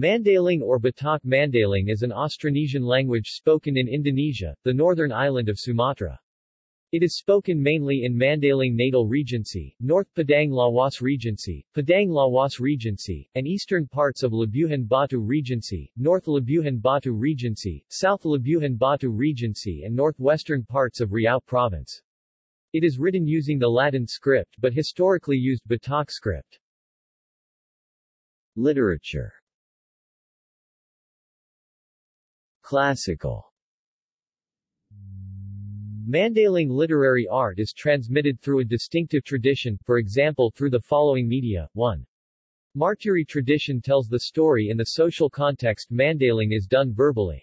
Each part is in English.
Mandaling or Batak Mandaling is an Austronesian language spoken in Indonesia, the northern island of Sumatra. It is spoken mainly in Mandaling Natal Regency, North Padang Lawas Regency, Padang Lawas Regency, and eastern parts of Labuhan Batu Regency, North Labuhan Batu Regency, South Labuhan Batu Regency and northwestern parts of Riau Province. It is written using the Latin script but historically used Batak script. Literature. Classical. Mandaling literary art is transmitted through a distinctive tradition, for example through the following media. 1. Marturi tradition tells the story in the social context. Mandaling is done verbally.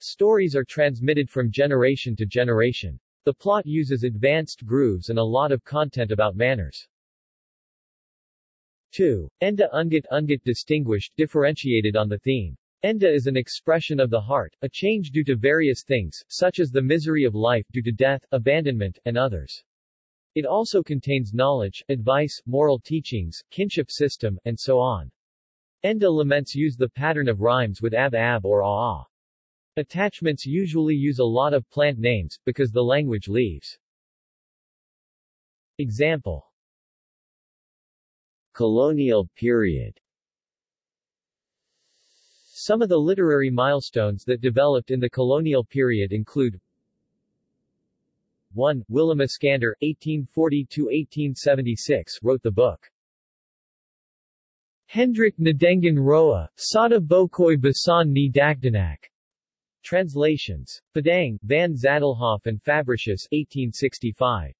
Stories are transmitted from generation to generation. The plot uses advanced grooves and a lot of content about manners. 2. Enda Ungat Ungat distinguished, differentiated on the theme. Enda is an expression of the heart, a change due to various things, such as the misery of life due to death, abandonment, and others. It also contains knowledge, advice, moral teachings, kinship system, and so on. Enda laments use the pattern of rhymes with ab-ab or ah-ah. Attachments usually use a lot of plant names, because the language leaves. Example. Colonial period. Some of the literary milestones that developed in the colonial period include 1. Willem Iskander, 1840-1876, wrote the book Hendrik Nedengen Roa, Sada Bokoi Basan ni Dagdenak. Translations. Padang, Van Zadelhoff and Fabricius, 1865.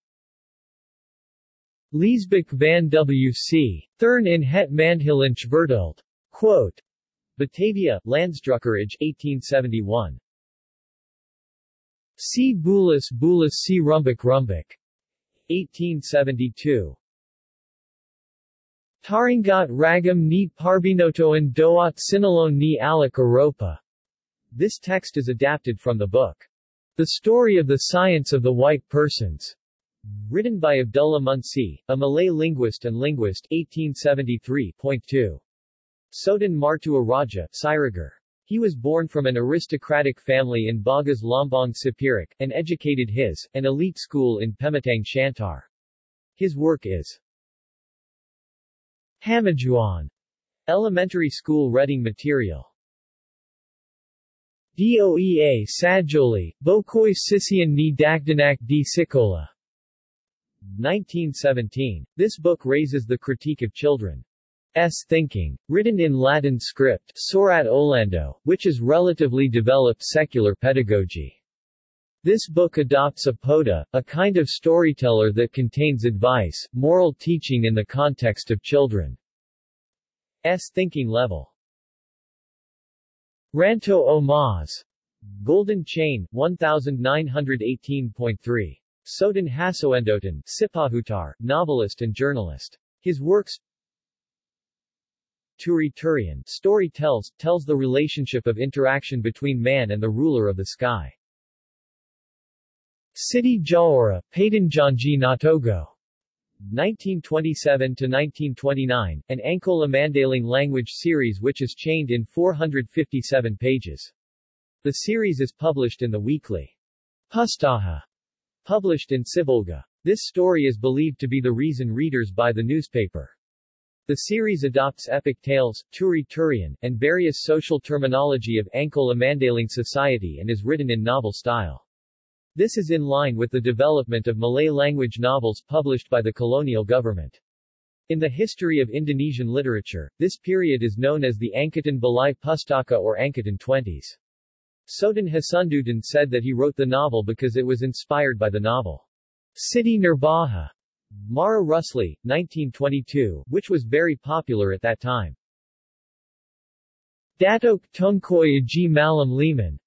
Liesbek van W. C. Thern in het Mandhilanch Verdult. Quote. Batavia, Landsdrukkerij, 1871. C. Bulus Bulus C. Rumbic Rumbic. 1872. Taringat Ragam ni Parbinotoan Doat Sinalon ni Alak Europa. This text is adapted from the book The Story of the Science of the White Persons, written by Abdullah Munsi, a Malay linguist and linguist, 1873.2. Sodan Martua Raja, Syariger. He was born from an aristocratic family in Bagas Lombong Sipirik, and educated his, an elite school in Pematang Siantar. His work is Hamajuan, elementary school reading material. DOEA Sadjoli, Bokoi Sisian Ni Dagdanak di Sikola. 1917. This book raises the critique of children's thinking, written in Latin script, Sorat Olando, which is relatively developed secular pedagogy. This book adopts a poda, a kind of storyteller that contains advice, moral teaching in the context of children's thinking level. Ranto Omaz, Golden Chain, 1918.3. Sutan Hasundutan, Sipahutar, novelist and journalist. His works Turi Turian, story tells the relationship of interaction between man and the ruler of the sky. Siti Jaora, Paidanjanji Natogo. 1927-1929, an Angkola Mandaling language series which is chained in 457 pages. The series is published in the weekly Pustaha, published in Sibulga. This story is believed to be the reason readers buy the newspaper. The series adopts epic tales, Turi Turian, and various social terminology of Angkola Mandaling society and is written in novel style. This is in line with the development of Malay language novels published by the colonial government. In the history of Indonesian literature, this period is known as the Angkatan Balai Pustaka or Angkatan 20s. Sutan Hasundutan said that he wrote the novel because it was inspired by the novel Siti Nurbaya, Mara Rusli, 1922, which was very popular at that time. Datok Tungkoyaji Malam Liman,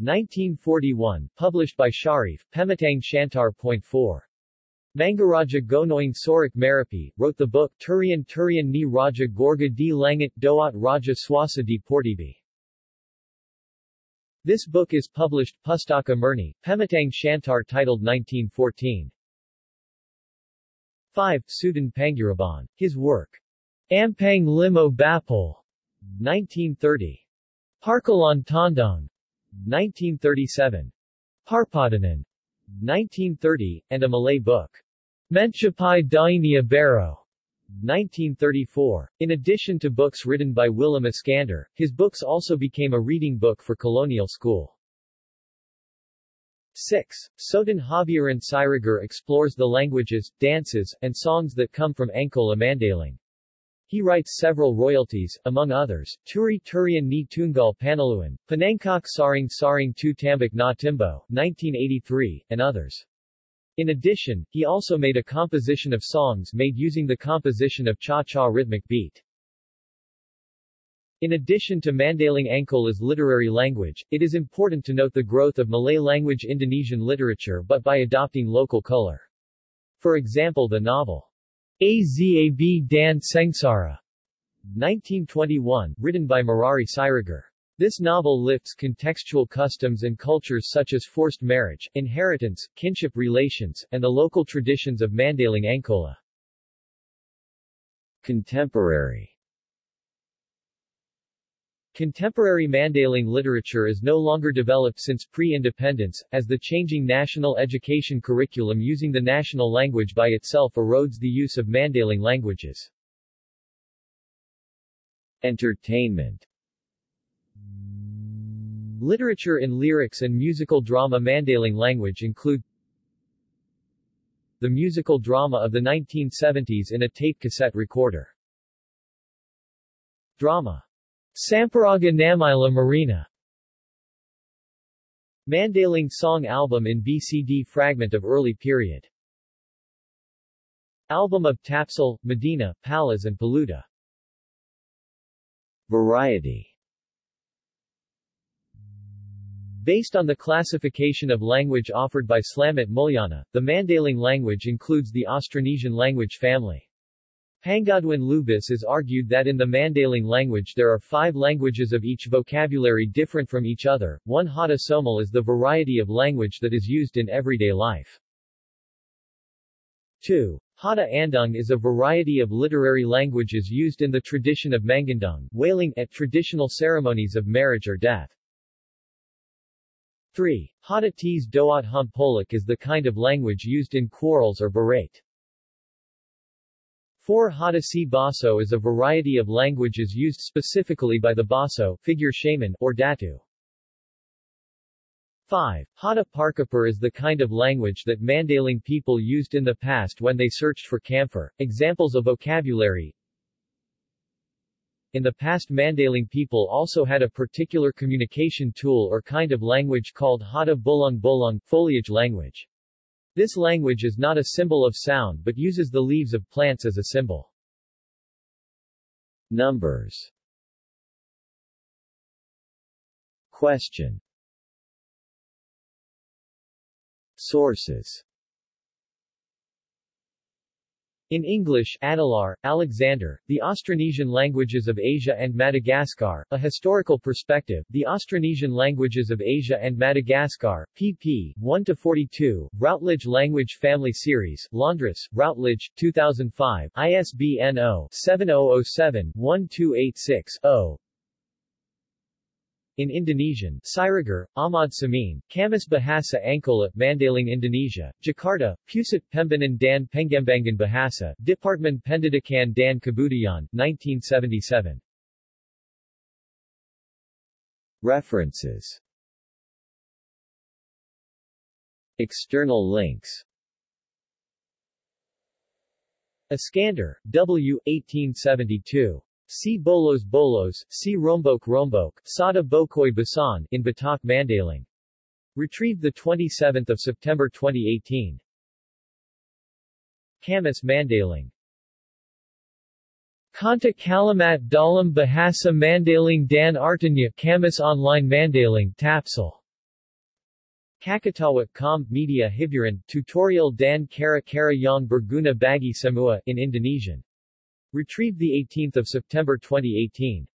1941, published by Sharif, Pematang Siantar.4. Mangaraja Gonoing Sorik Marapi, wrote the book Turian Turian ni Raja Gorga di Langit Doat Raja Swasa di Portibi. This book is published Pustaka Murni, Pematang Siantar titled 1914. 5. Sutan Panguraban. His work Ampang Limo Bapol, 1930. Parkalon Tondong, 1937. Parpadanan, 1930, and a Malay book. Menchapai Dainia Baro, 1934. In addition to books written by Willem Iskander, his books also became a reading book for colonial school. 6. Sodan Habiaran Syariger explores the languages, dances, and songs that come from Angkola Mandaling. He writes several royalties, among others, Turi Turian ni Tunggal Panaluan, Panangkok Saring Saring Tu Tambak Na Timbo, 1983, and others. In addition, he also made a composition of songs made using the composition of cha-cha rhythmic beat. In addition to Mandaling Angkola's literary language, it is important to note the growth of Malay language Indonesian literature but by adopting local color. For example, the novel Azab Dan Sengsara, 1921, written by Merari Syariger. This novel lifts contextual customs and cultures such as forced marriage, inheritance, kinship relations, and the local traditions of Mandaling Angkola. Contemporary. Contemporary Mandaling literature is no longer developed since pre-independence, as the changing national education curriculum using the national language by itself erodes the use of Mandaling languages. Entertainment. Literature in lyrics and musical drama Mandaling language include the musical drama of the 1970s in a tape cassette recorder. Drama Samparaga Namila Marina, Mandaling song album in BCD fragment of early period. Album of Tapsal, Medina, Palas and Paluda. Variety. Based on the classification of language offered by Slamet Mulyana, the Mandaling language includes the Austronesian language family. Pangadawan Lubis is argued that in the Mandaling language there are 5 languages of each vocabulary different from each other. One Hata Somal is the variety of language that is used in everyday life. 2. Hata Andung is a variety of literary languages used in the tradition of Mangandung, wailing, at traditional ceremonies of marriage or death. 3. Hata Tis Doat Hampolak is the kind of language used in quarrels or berate. 4. Hata Si Baso is a variety of languages used specifically by the Baso figure shaman or Datu. 5. Hata Parkapur is the kind of language that Mandaling people used in the past when they searched for camphor. Examples of vocabulary. In the past, Mandaling people also had a particular communication tool or kind of language called Hata Bulung Bulung, foliage language. This language is not a symbol of sound but uses the leaves of plants as a symbol. Numbers. Question. Sources. In English, Adalar, Alexander, The Austronesian Languages of Asia and Madagascar, A Historical Perspective, The Austronesian Languages of Asia and Madagascar, pp. 1-42, Routledge Language Family Series, Londres, Routledge, 2005, ISBN 0-7007-1286-0. In Indonesian, Syariger, Ahmad Samin, Kamus Bahasa Angkola, Mandaling Indonesia, Jakarta, Pusat Pembinan dan Pengembangan Bahasa, Departmen Pendidikan dan Kebudayaan, 1977. References. External links. Iskander, W. 1872. C. Bulus Bulus, C. Rumbic Rumbic, Sada Bokoi Basan in Batak Mandaling. Retrieved 27 September 2018. Kamus Mandaling. Kanta Kalamat Dalam Bahasa Mandaling Dan Artanya, Kamus Online Mandaling, Tapsal. Kakatawa Com Media Hiburan, Tutorial Dan Kara Kara Yang Berguna Bagi Semua in Indonesian. Retrieved 18 September 2018.